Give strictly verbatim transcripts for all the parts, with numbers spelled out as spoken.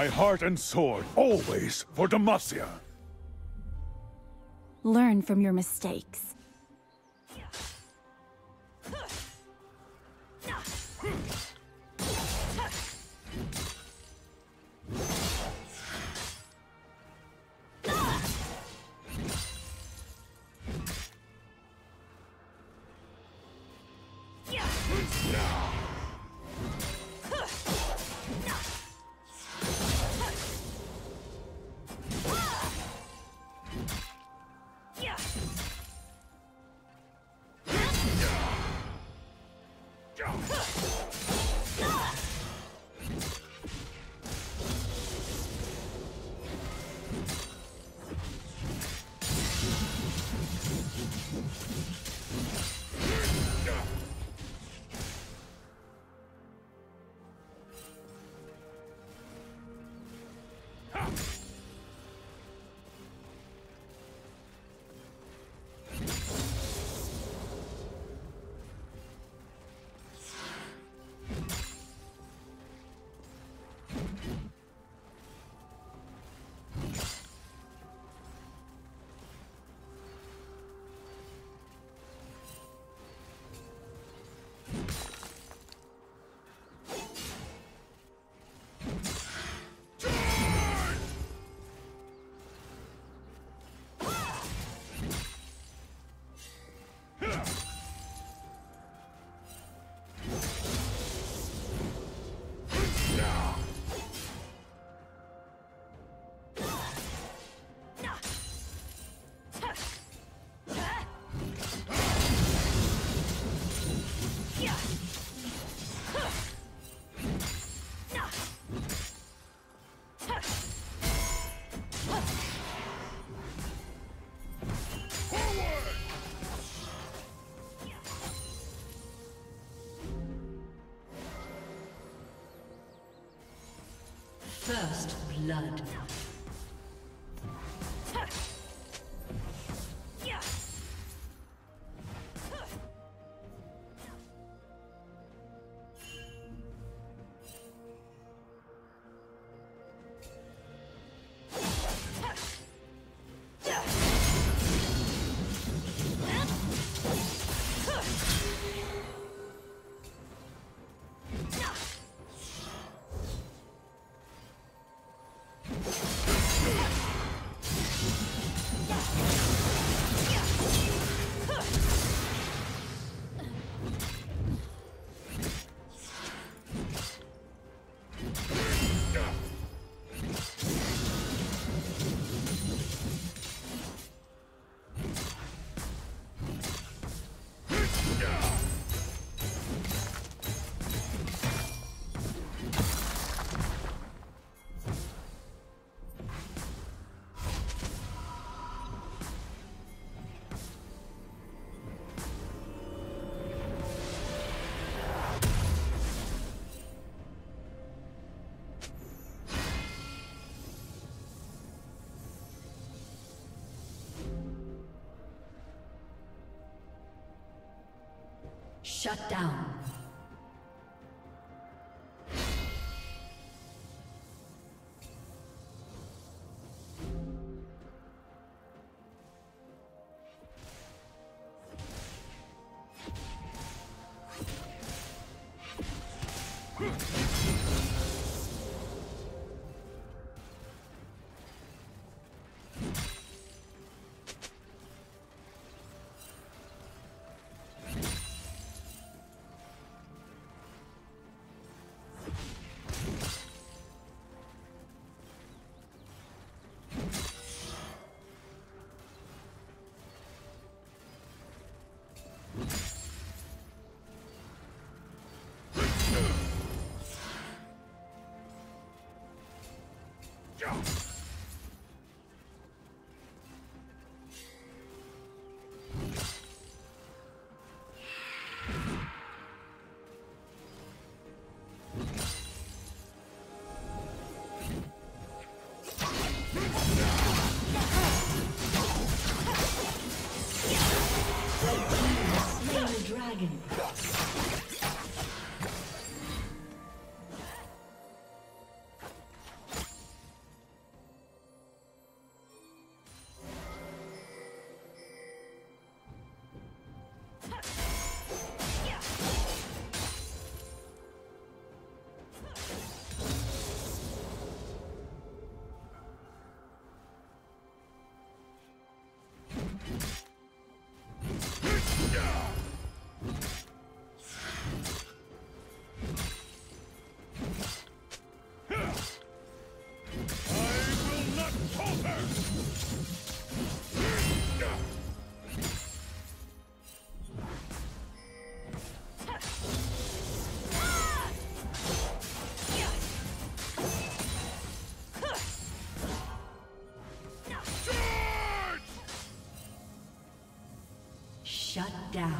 My heart and sword, always for Demacia. Learn from your mistakes. First blood. Shut down. Dragon. down.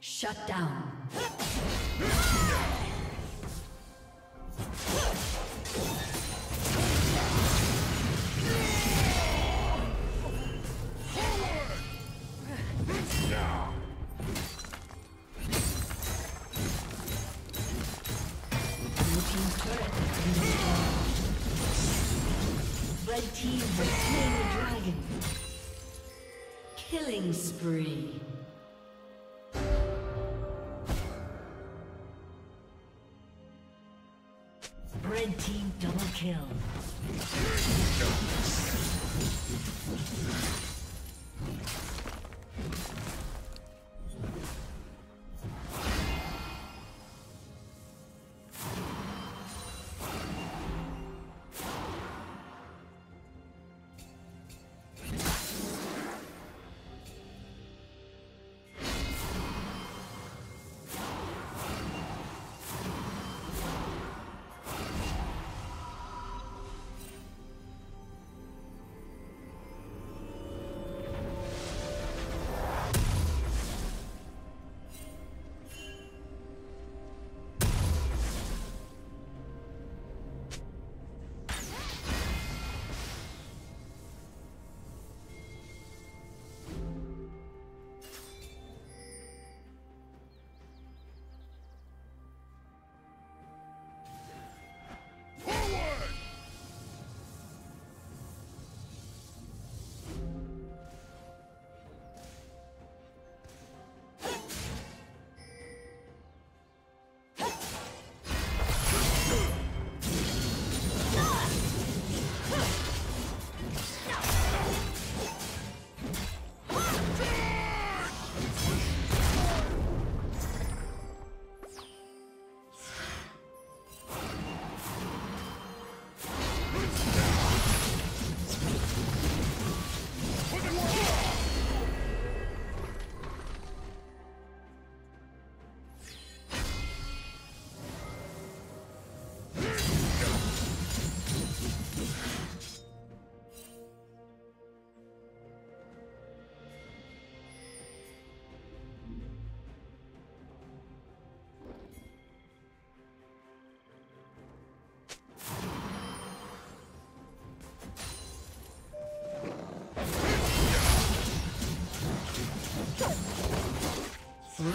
Shut down. Red team has slain the dragon. Killing spree. Kill. Red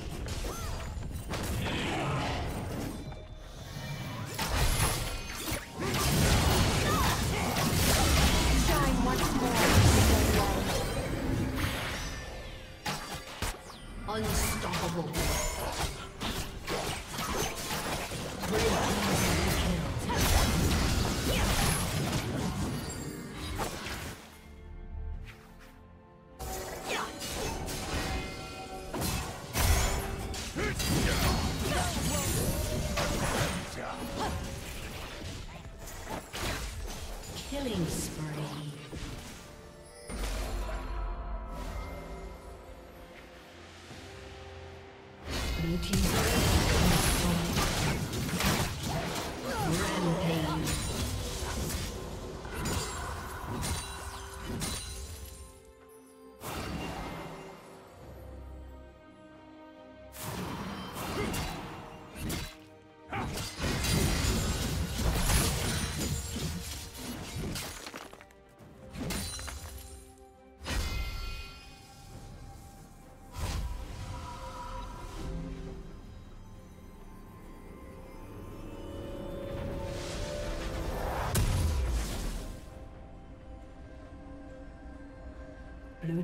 Shine once more. Unstoppable. Killing spree. Blue team. Rampage. Blue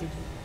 Thank you.